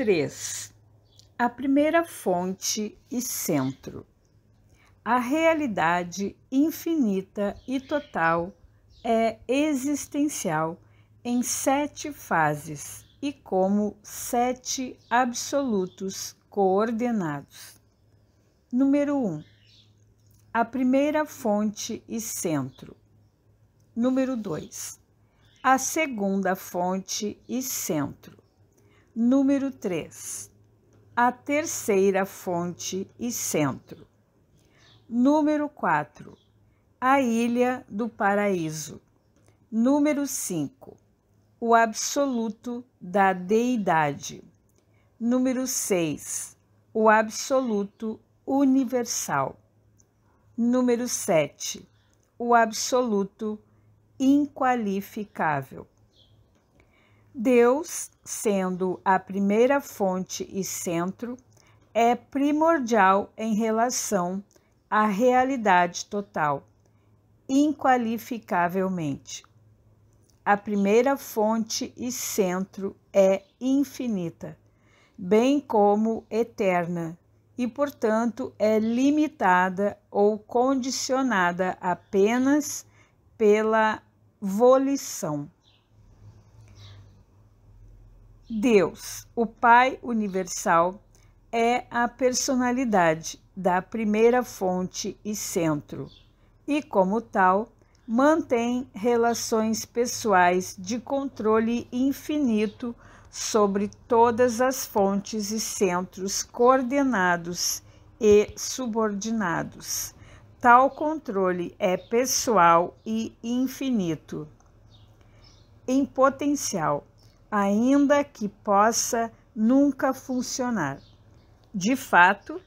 3. A primeira fonte e centro. A realidade infinita e total é existencial em 7 fases e como 7 absolutos coordenados. Número 1. A primeira fonte e centro. Número 2. A segunda fonte e centro. Número 3. A terceira fonte e centro. Número 4. A ilha do paraíso. Número 5. O absoluto da deidade. Número 6. O absoluto universal. Número 7. O absoluto inqualificável. Deus, sendo a primeira fonte e centro, é primordial em relação à realidade total, inqualificavelmente. A primeira fonte e centro é infinita, bem como eterna, e, portanto, é limitada ou condicionada apenas pela volição. Deus, o Pai Universal, é a personalidade da primeira fonte e centro e, como tal, mantém relações pessoais de controle infinito sobre todas as fontes e centros coordenados e subordinados. Tal controle é pessoal e infinito. Em potencial, ainda que possa nunca funcionar, de fato,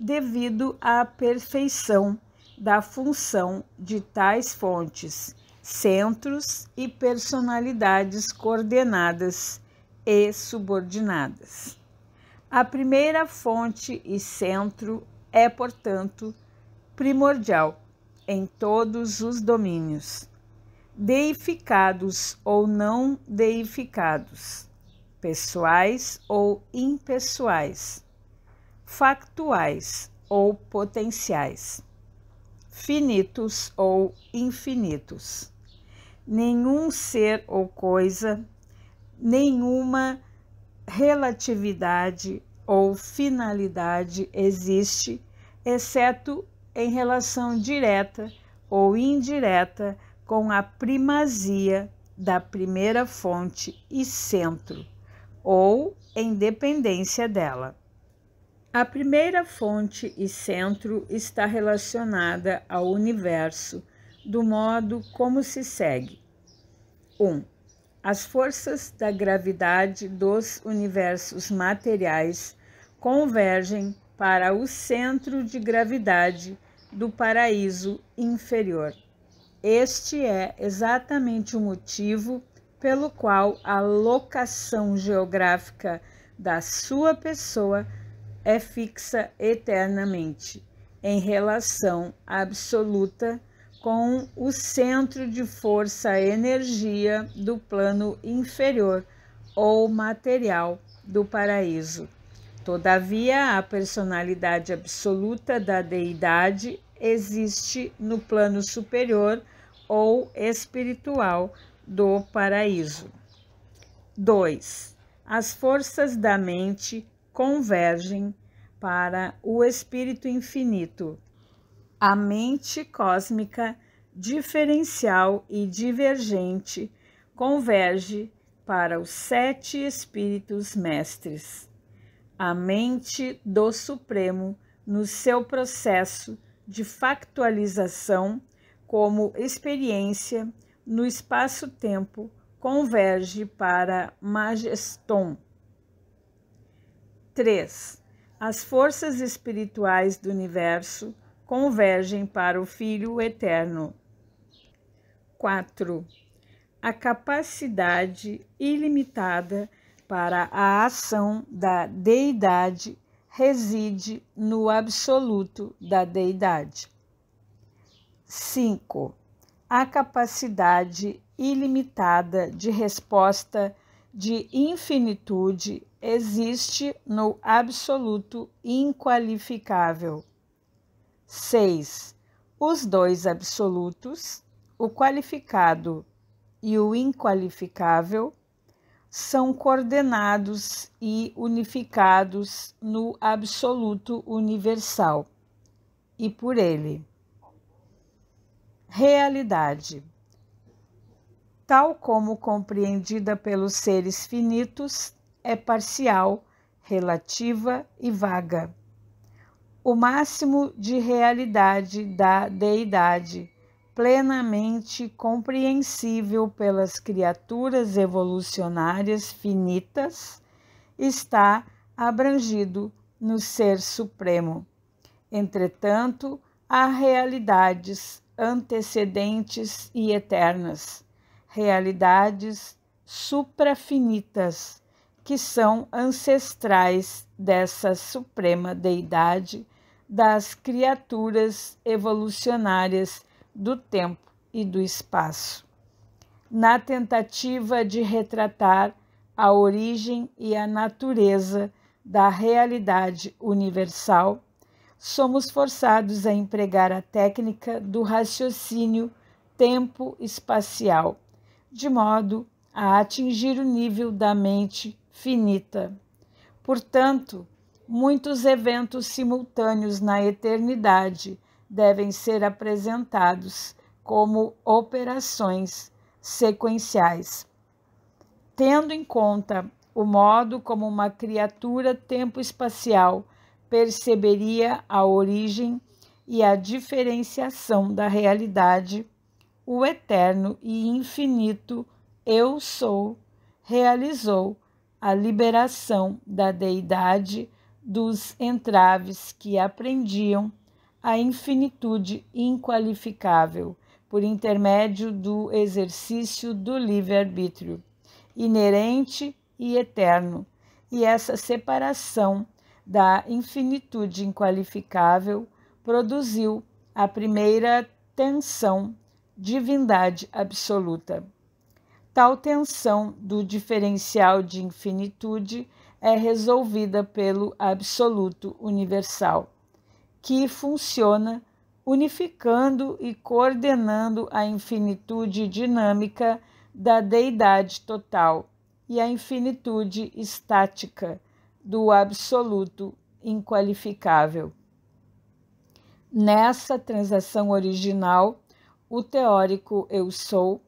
devido à perfeição da função de tais fontes, centros e personalidades coordenadas e subordinadas. A primeira fonte e centro é, portanto, primordial em todos os domínios, deificados ou não deificados, pessoais ou impessoais, factuais ou potenciais, finitos ou infinitos. Nenhum ser ou coisa, nenhuma relatividade ou finalidade existe, exceto em relação direta ou indireta com a primazia da primeira fonte e centro, ou em dependência dela. A primeira fonte e centro está relacionada ao universo do modo como se segue. 1. As forças da gravidade dos universos materiais convergem para o centro de gravidade do paraíso inferior. Este é exatamente o motivo pelo qual a locação geográfica da sua pessoa é fixa eternamente, em relação absoluta com o centro de força-energia do plano inferior ou material do paraíso. Todavia, a personalidade absoluta da deidade existe no plano superior ou espiritual do paraíso. 2. As forças da mente convergem para o espírito infinito. A mente cósmica, diferencial e divergente, converge para os 7 espíritos mestres. A mente do Supremo, no seu processo de factualização como experiência no espaço-tempo, converge para Majeston. 3. As forças espirituais do universo convergem para o Filho Eterno. 4. A capacidade ilimitada para a ação da Deidade reside no absoluto da Deidade. 5. A capacidade ilimitada de resposta de infinitude existe no absoluto inqualificável. 6. Os dois absolutos, o qualificado e o inqualificável, são coordenados e unificados no absoluto universal e por ele. Realidade, tal como compreendida pelos seres finitos, é parcial, relativa e vaga. O máximo de realidade da deidade, plenamente compreensível pelas criaturas evolucionárias finitas, está abrangido no Ser Supremo. Entretanto, há realidades antecedentes e eternas, realidades suprafinitas, que são ancestrais dessa suprema deidade das criaturas evolucionárias do tempo e do espaço. Na tentativa de retratar a origem e a natureza da realidade universal, somos forçados a empregar a técnica do raciocínio tempo-espacial, de modo a atingir o nível da mente finita. Portanto, muitos eventos simultâneos na eternidade devem ser apresentados como operações sequenciais. Tendo em conta o modo como uma criatura tempo-espacial perceberia a origem e a diferenciação da realidade, o eterno e infinito Eu Sou realizou a liberação da deidade dos entraves que aprendiam a infinitude inqualificável, por intermédio do exercício do livre-arbítrio, inerente e eterno, e essa separação da infinitude inqualificável produziu a primeira tensão, divindade absoluta. Tal tensão do diferencial de infinitude é resolvida pelo absoluto universal, que funciona unificando e coordenando a infinitude dinâmica da deidade total e a infinitude estática do absoluto inqualificável. Nessa transação original, o teórico Eu Sou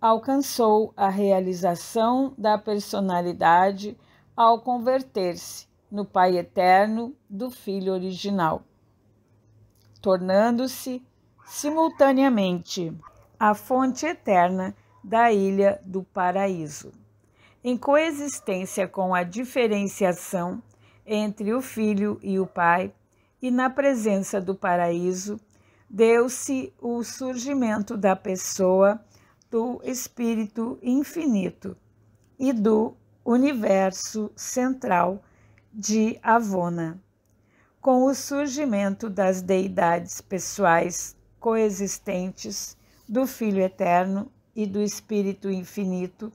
alcançou a realização da personalidade ao converter-se no Pai Eterno do Filho Original, tornando-se simultaneamente a fonte eterna da Ilha do Paraíso, em coexistência com a diferenciação entre o Filho e o Pai, e na presença do Paraíso, deu-se o surgimento da pessoa do Espírito Infinito e do Universo Central de Havona. Com o surgimento das deidades pessoais coexistentes do Filho Eterno e do Espírito Infinito,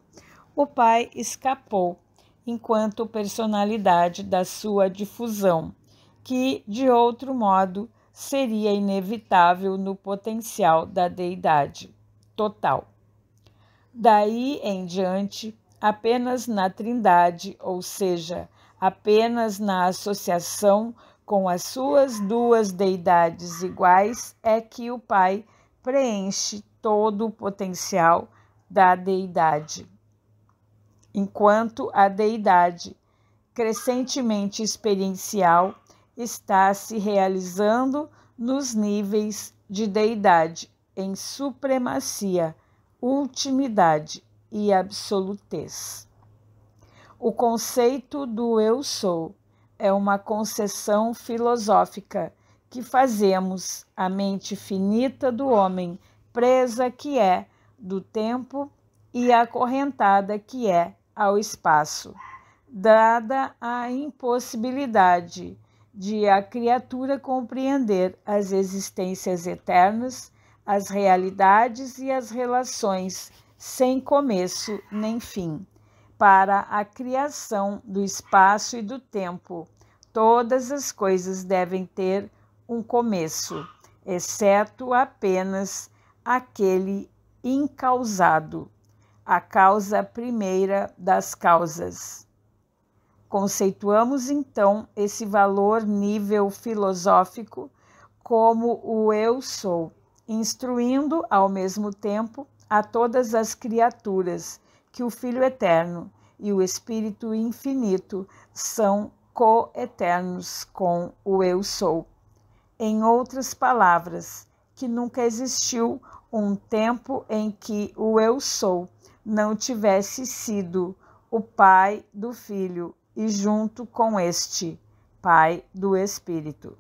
o Pai escapou enquanto personalidade da sua difusão, que, de outro modo, seria inevitável no potencial da deidade total. Daí em diante, apenas na Trindade, ou seja, apenas na associação com as suas duas deidades iguais, é que o Pai preenche todo o potencial da deidade. Enquanto a deidade, crescentemente experiencial, está se realizando nos níveis de deidade em supremacia, ultimidade e absolutez. O conceito do Eu Sou é uma concessão filosófica que fazemos à mente finita do homem, presa que é do tempo e acorrentada que é ao espaço, dada a impossibilidade de a criatura compreender as existências eternas, as realidades e as relações sem começo nem fim, para a criação do espaço e do tempo. Todas as coisas devem ter um começo, exceto apenas aquele incausado, a causa primeira das causas. Conceituamos, então, esse valor nível filosófico como o eu sou, instruindo, ao mesmo tempo, a todas as criaturas que o Filho Eterno e o Espírito Infinito são coeternos com o eu sou. Em outras palavras, que nunca existiu um tempo em que o eu sou não tivesse sido o Pai do Filho e junto com este, Pai do Espírito.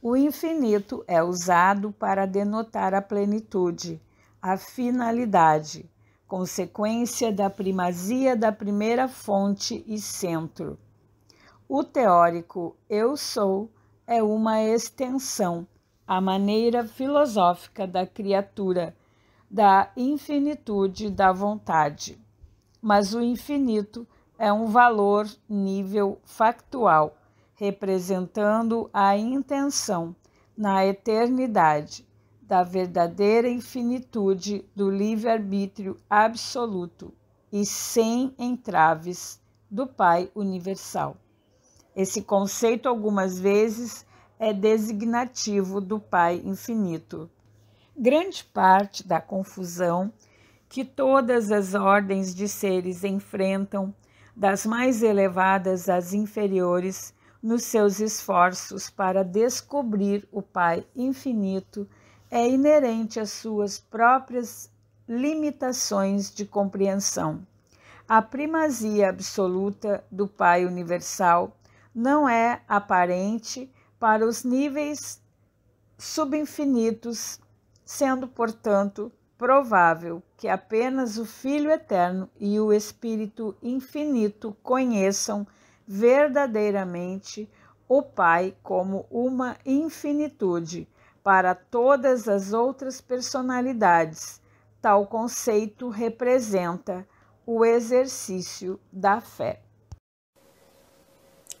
O infinito é usado para denotar a plenitude, a finalidade, consequência da primazia da primeira fonte e centro. O teórico eu sou é uma extensão, a maneira filosófica da criatura, da infinitude da vontade. Mas o infinito é um valor nível factual, representando a intenção na eternidade da verdadeira infinitude do livre-arbítrio absoluto e sem entraves do Pai Universal. Esse conceito algumas vezes é designativo do Pai Infinito. Grande parte da confusão que todas as ordens de seres enfrentam, das mais elevadas às inferiores, nos seus esforços para descobrir o Pai Infinito, é inerente às suas próprias limitações de compreensão. A primazia absoluta do Pai Universal não é aparente para os níveis subinfinitos, sendo, portanto, provável que apenas o Filho Eterno e o Espírito Infinito conheçam verdadeiramente o Pai como uma infinitude. Para todas as outras personalidades, tal conceito representa o exercício da fé.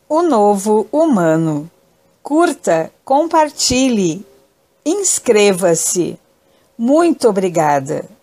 O novo humano. Curta, compartilhe, inscreva-se. Muito obrigada!